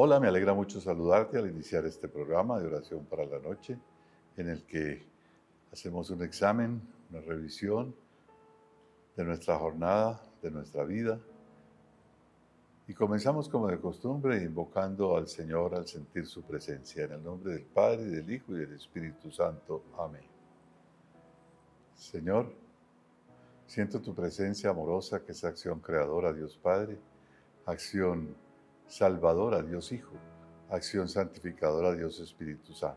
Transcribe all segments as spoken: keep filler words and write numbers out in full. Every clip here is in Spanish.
Hola, me alegra mucho saludarte al iniciar este programa de Oración para la Noche, en el que hacemos un examen, una revisión de nuestra jornada, de nuestra vida. Y comenzamos como de costumbre, invocando al Señor al sentir su presencia. En el nombre del Padre, del Hijo y del Espíritu Santo. Amén. Señor, siento tu presencia amorosa, que es acción creadora, Dios Padre, acción salvadora, Dios Hijo, acción santificadora, Dios Espíritu Santo.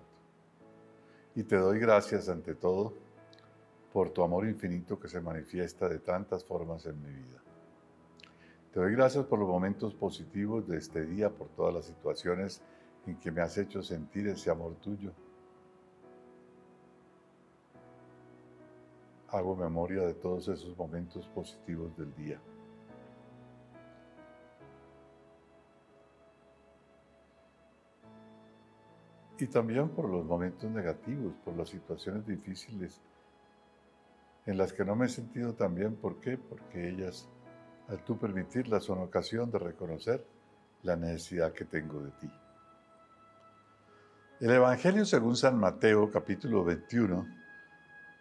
Y te doy gracias ante todo por tu amor infinito que se manifiesta de tantas formas en mi vida. Te doy gracias por los momentos positivos de este día, por todas las situaciones en que me has hecho sentir ese amor tuyo. Hago memoria de todos esos momentos positivos del día. Y también por los momentos negativos, por las situaciones difíciles en las que no me he sentido tan bien. ¿Por qué? Porque ellas, al tú permitirlas, son ocasión de reconocer la necesidad que tengo de ti. El Evangelio según San Mateo, capítulo veintiuno,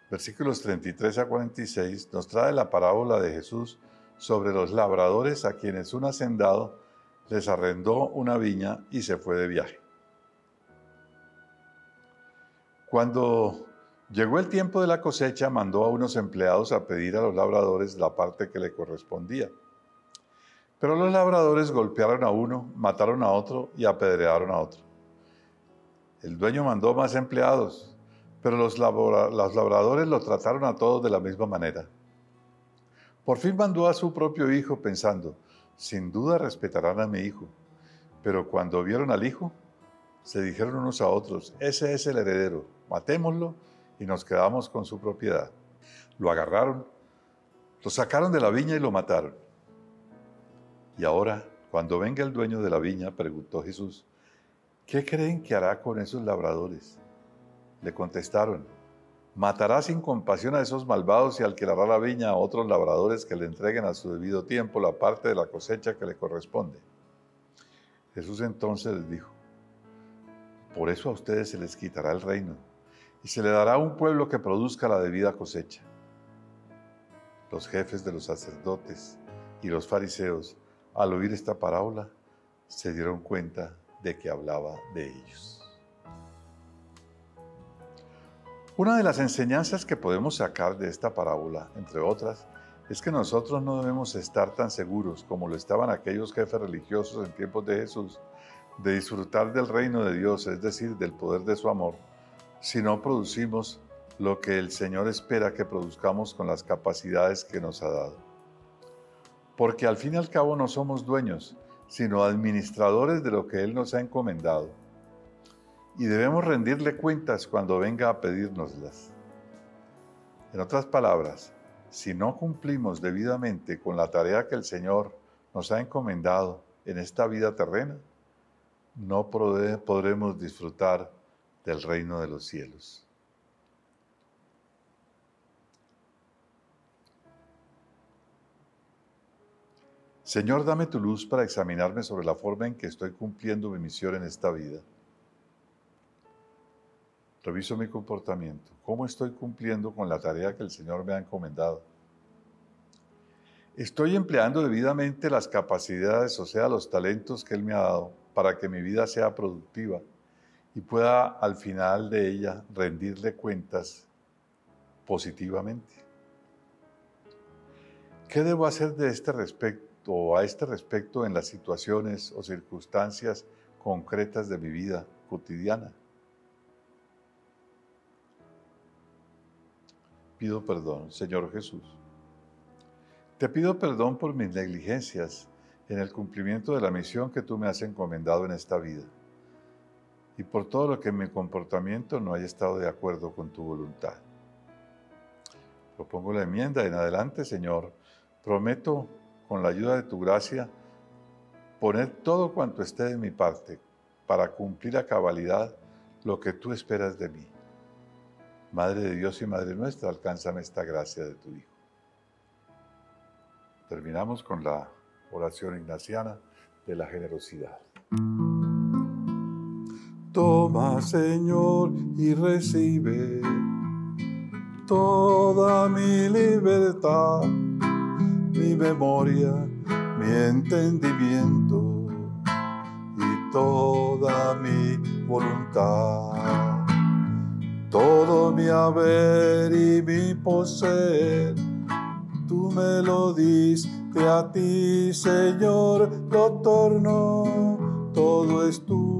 versículos treinta y tres a cuarenta y seis, nos trae la parábola de Jesús sobre los labradores a quienes un hacendado les arrendó una viña y se fue de viaje. Cuando llegó el tiempo de la cosecha, mandó a unos empleados a pedir a los labradores la parte que le correspondía. Pero los labradores golpearon a uno, mataron a otro y apedrearon a otro. El dueño mandó más empleados, pero los labradores lo trataron a todos de la misma manera. Por fin mandó a su propio hijo pensando, sin duda respetarán a mi hijo. Pero cuando vieron al hijo, se dijeron unos a otros, ese es el heredero. Matémoslo y nos quedamos con su propiedad. Lo agarraron, lo sacaron de la viña y lo mataron. Y ahora, cuando venga el dueño de la viña, preguntó Jesús, ¿qué creen que hará con esos labradores? Le contestaron, matará sin compasión a esos malvados y alquilará la viña a otros labradores que le entreguen a su debido tiempo la parte de la cosecha que le corresponde. Jesús entonces les dijo, por eso a ustedes se les quitará el reino y se le dará a un pueblo que produzca la debida cosecha. Los jefes de los sacerdotes y los fariseos, al oír esta parábola, se dieron cuenta de que hablaba de ellos. Una de las enseñanzas que podemos sacar de esta parábola, entre otras, es que nosotros no debemos estar tan seguros como lo estaban aquellos jefes religiosos en tiempos de Jesús, de disfrutar del reino de Dios, es decir, del poder de su amor, si no producimos lo que el Señor espera que produzcamos con las capacidades que nos ha dado. Porque al fin y al cabo no somos dueños, sino administradores de lo que Él nos ha encomendado. Y debemos rendirle cuentas cuando venga a pedírnoslas. En otras palabras, si no cumplimos debidamente con la tarea que el Señor nos ha encomendado en esta vida terrena, no podremos disfrutar del reino de los cielos. Señor, dame tu luz para examinarme sobre la forma en que estoy cumpliendo mi misión en esta vida. Reviso mi comportamiento. ¿Cómo estoy cumpliendo con la tarea que el Señor me ha encomendado? ¿Estoy empleando debidamente las capacidades, o sea, los talentos que Él me ha dado, para que mi vida sea productiva y pueda al final de ella rendirle cuentas positivamente? ¿Qué debo hacer de este respecto o a este respecto en las situaciones o circunstancias concretas de mi vida cotidiana? Pido perdón, Señor Jesús. Te pido perdón por mis negligencias en el cumplimiento de la misión que tú me has encomendado en esta vida, y por todo lo que en mi comportamiento no haya estado de acuerdo con tu voluntad. Propongo la enmienda en adelante, Señor. Prometo, con la ayuda de tu gracia, poner todo cuanto esté de mi parte para cumplir a cabalidad lo que tú esperas de mí. Madre de Dios y Madre nuestra, alcánzame esta gracia de tu Hijo. Terminamos con la oración ignaciana de la generosidad. Toma, Señor, y recibe toda mi libertad, mi memoria, mi entendimiento y toda mi voluntad. Todo mi haber y mi poseer, tú me lo diste a ti, Señor, lo torno, todo es tuyo.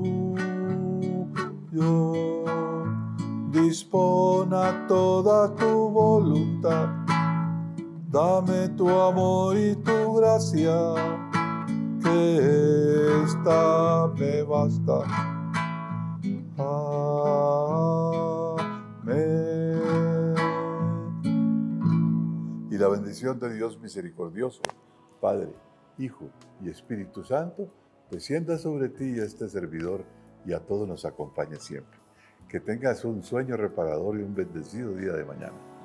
Dispona toda tu voluntad, dame tu amor y tu gracia, que esta me basta. Amén. Y la bendición de Dios misericordioso, Padre, Hijo y Espíritu Santo, descienda sobre ti y a este servidor y a todos nos acompañe siempre. Que tengas un sueño reparador y un bendecido día de mañana.